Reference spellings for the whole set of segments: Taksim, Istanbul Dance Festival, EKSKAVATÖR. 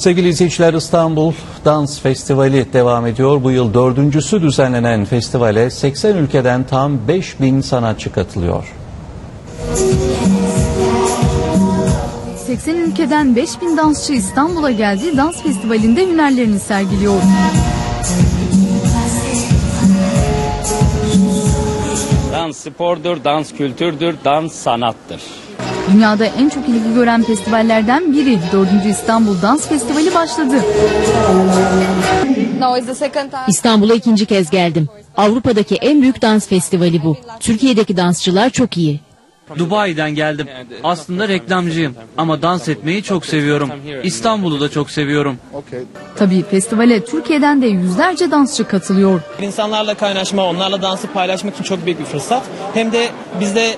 Sevgili izleyiciler, İstanbul Dans Festivali devam ediyor. Bu yıl dördüncüsü düzenlenen festivale 80 ülkeden tam 5000 sanatçı katılıyor. 80 ülkeden 5000 dansçı İstanbul'a geldi, dans festivalinde hünerlerini sergiliyor. Dans spordur, dans kültürdür, dans sanattır. Dünyada en çok ilgi gören festivallerden biri 4. İstanbul Dans Festivali başladı. İstanbul'a ikinci kez geldim. Avrupa'daki en büyük dans festivali bu. Türkiye'deki dansçılar çok iyi. Dubai'den geldim. Aslında reklamcıyım ama dans etmeyi çok seviyorum. İstanbul'u da çok seviyorum. Tabii festivale Türkiye'den de yüzlerce dansçı katılıyor. İnsanlarla kaynaşma, onlarla dansı paylaşmak için çok büyük bir fırsat. Hem de biz de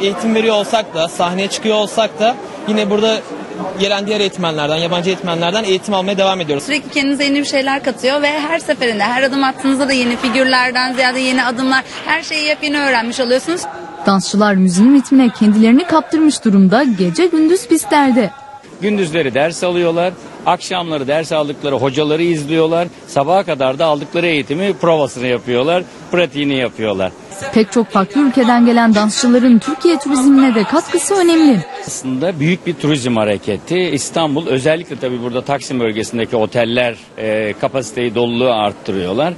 eğitim veriyor olsak da, sahneye çıkıyor olsak da yine burada gelen diğer eğitmenlerden, yabancı eğitmenlerden eğitim almaya devam ediyoruz. Sürekli kendinize yeni bir şeyler katıyor ve her seferinde, her adım attığınızda da yeni figürlerden ziyade yeni adımlar, her şeyi yepyeni öğrenmiş oluyorsunuz. Dansçılar müziğin ritmine kendilerini kaptırmış durumda, gece gündüz pistlerde. Gündüzleri ders alıyorlar, akşamları ders aldıkları hocaları izliyorlar, sabaha kadar da aldıkları eğitimi provasını yapıyorlar, pratiğini yapıyorlar. Pek çok farklı ülkeden gelen dansçıların Türkiye turizmine de katkısı önemli. Aslında büyük bir turizm hareketi. İstanbul, özellikle tabii burada Taksim bölgesindeki oteller kapasiteyi, doluluğu arttırıyorlar.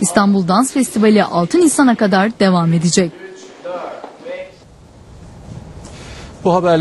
İstanbul Dans Festivali 6 Nisan'a kadar devam edecek. Bu haberle